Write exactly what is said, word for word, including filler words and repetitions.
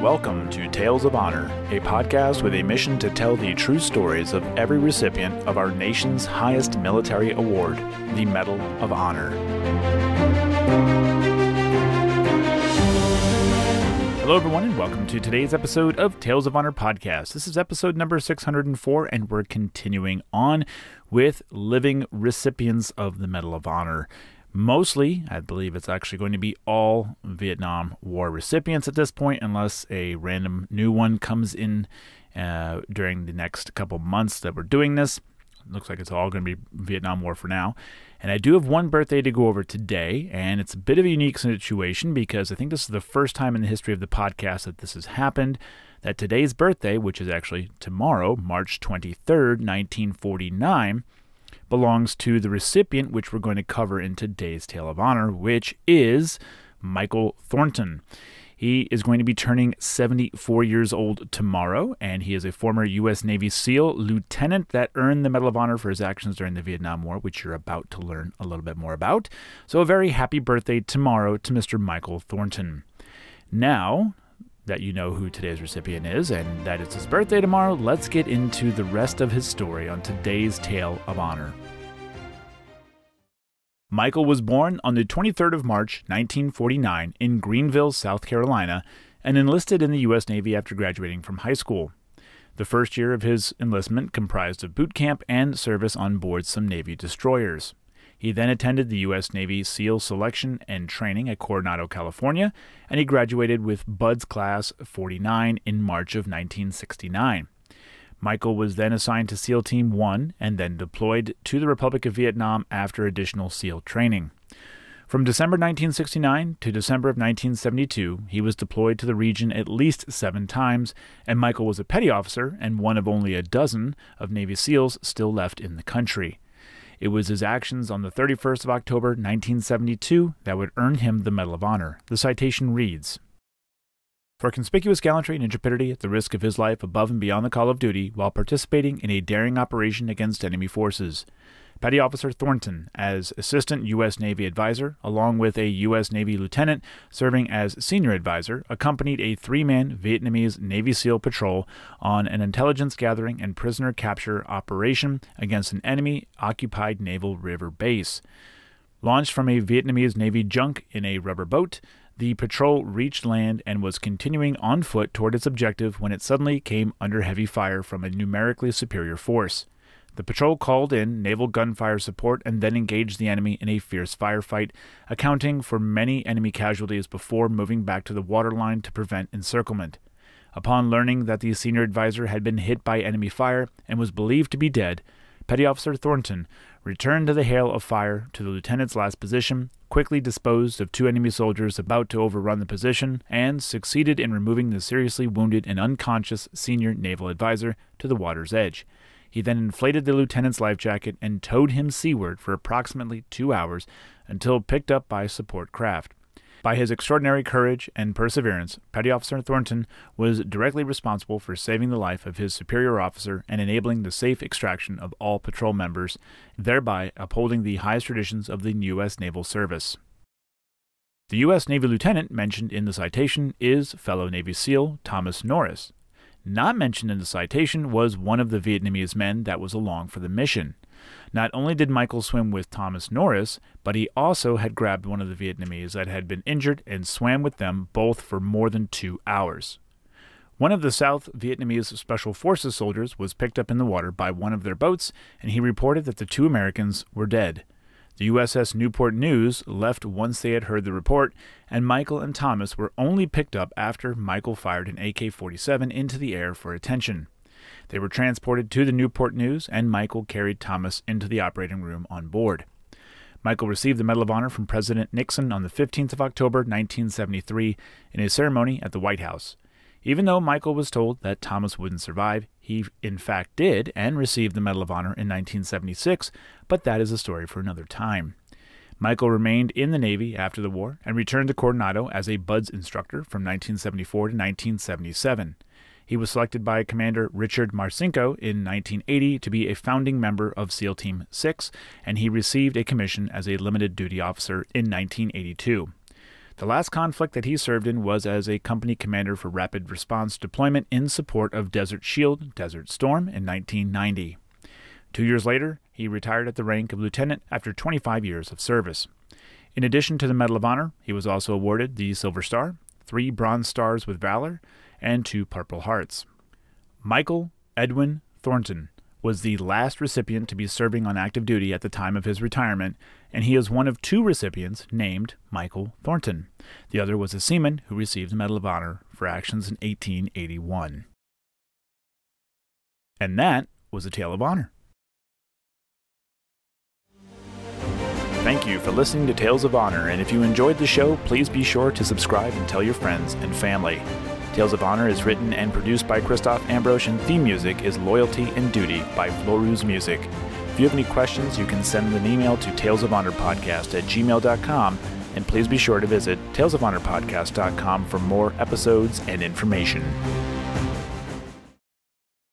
Welcome to Tales of Honor, a podcast with a mission to tell the true stories of every recipient of our nation's highest military award, the Medal of Honor. Hello everyone and welcome to today's episode of Tales of Honor Podcast. This is episode number six hundred and four and we're continuing on with living recipients of the Medal of Honor. Mostly, I believe it's actually going to be all Vietnam War recipients at this point, unless a random new one comes in uh, during the next couple months that we're doing this. It looks like it's all going to be Vietnam War for now. And I do have one birthday to go over today, and it's a bit of a unique situation because I think this is the first time in the history of the podcast that this has happened, that today's birthday, which is actually tomorrow, March twenty-third, nineteen forty-nine, belongs to the recipient, which we're going to cover in today's Tale of Honor, which is Michael Thornton. He is going to be turning seventy-four years old tomorrow, and he is a former U S Navy SEAL lieutenant that earned the Medal of Honor for his actions during the Vietnam War, which you're about to learn a little bit more about. So a very happy birthday tomorrow to Mister Michael Thornton. Now that you know who today's recipient is and that it's his birthday tomorrow, let's get into the rest of his story on today's Tale of Honor. Michael was born on the twenty-third of March, nineteen forty-nine in Greenville, South Carolina, and enlisted in the U S Navy after graduating from high school. The first year of his enlistment comprised of boot camp and service on board some Navy destroyers. He then attended the U S Navy SEAL selection and training at Coronado, California, and he graduated with B U D S Class forty-nine in March of nineteen sixty-nine. Michael was then assigned to SEAL Team one and then deployed to the Republic of Vietnam after additional SEAL training. From December nineteen sixty-nine to December of nineteen seventy-two, he was deployed to the region at least seven times, and Michael was a petty officer and one of only a dozen of Navy SEALs still left in the country. It was his actions on the thirty-first of October, nineteen seventy-two that would earn him the Medal of Honor. The citation reads, "For conspicuous gallantry and intrepidity at the risk of his life above and beyond the call of duty while participating in a daring operation against enemy forces, Petty Officer Thornton as Assistant U S Navy Advisor, along with a U S Navy Lieutenant serving as Senior Advisor, accompanied a three-man Vietnamese Navy SEAL patrol on an intelligence gathering and prisoner capture operation against an enemy-occupied naval river base. Launched from a Vietnamese Navy junk in a rubber boat, the patrol reached land and was continuing on foot toward its objective when it suddenly came under heavy fire from a numerically superior force. The patrol called in naval gunfire support and then engaged the enemy in a fierce firefight, accounting for many enemy casualties before moving back to the waterline to prevent encirclement. Upon learning that the senior advisor had been hit by enemy fire and was believed to be dead, Petty Officer Thornton returned to the hail of fire to the lieutenant's last position, quickly disposed of two enemy soldiers about to overrun the position, and succeeded in removing the seriously wounded and unconscious senior naval advisor to the water's edge. He then inflated the lieutenant's life jacket and towed him seaward for approximately two hours until picked up by support craft. By his extraordinary courage and perseverance, Petty Officer Thornton was directly responsible for saving the life of his superior officer and enabling the safe extraction of all patrol members, thereby upholding the highest traditions of the U S Naval Service." The U S Navy Lieutenant mentioned in the citation is fellow Navy SEAL Thomas Norris. Not mentioned in the citation was one of the Vietnamese men that was along for the mission. Not only did Michael swim with Thomas Norris, but he also had grabbed one of the Vietnamese that had been injured and swam with them both for more than two hours. One of the South Vietnamese Special Forces soldiers was picked up in the water by one of their boats, and he reported that the two Americans were dead. The U S S Newport News left once they had heard the report, and Michael and Thomas were only picked up after Michael fired an A K forty-seven into the air for attention. They were transported to the Newport News, and Michael carried Thomas into the operating room on board. Michael received the Medal of Honor from President Nixon on the fifteenth of October, nineteen seventy-three, in a ceremony at the White House. Even though Michael was told that Thomas wouldn't survive, he in fact did and received the Medal of Honor in nineteen seventy-six, but that is a story for another time. Michael remained in the Navy after the war and returned to Coronado as a B U D S instructor from nineteen seventy-four to nineteen seventy-seven. He was selected by Commander Richard Marcinko in nineteen eighty to be a founding member of SEAL Team six, and he received a commission as a limited duty officer in nineteen eighty-two. The last conflict that he served in was as a company commander for rapid response deployment in support of Desert Shield, Desert Storm in nineteen ninety. Two years later, he retired at the rank of lieutenant after twenty-five years of service. In addition to the Medal of Honor, he was also awarded the Silver Star, three Bronze Stars with Valor, and two Purple Hearts. Michael Edwin Thornton was the last recipient to be serving on active duty at the time of his retirement, and he is one of two recipients named Michael Thornton. The other was a seaman who received the Medal of Honor for actions in eighteen eighty-one. And that was a Tale of Honor. Thank you for listening to Tales of Honor, and if you enjoyed the show, please be sure to subscribe and tell your friends and family. Tales of Honor is written and produced by Christoph Ambrosian. Theme music is Loyalty and Duty by Florus Music. If you have any questions, you can send an email to tales of honor podcast at gmail dot com, and please be sure to visit tales of honor podcast dot com for more episodes and information.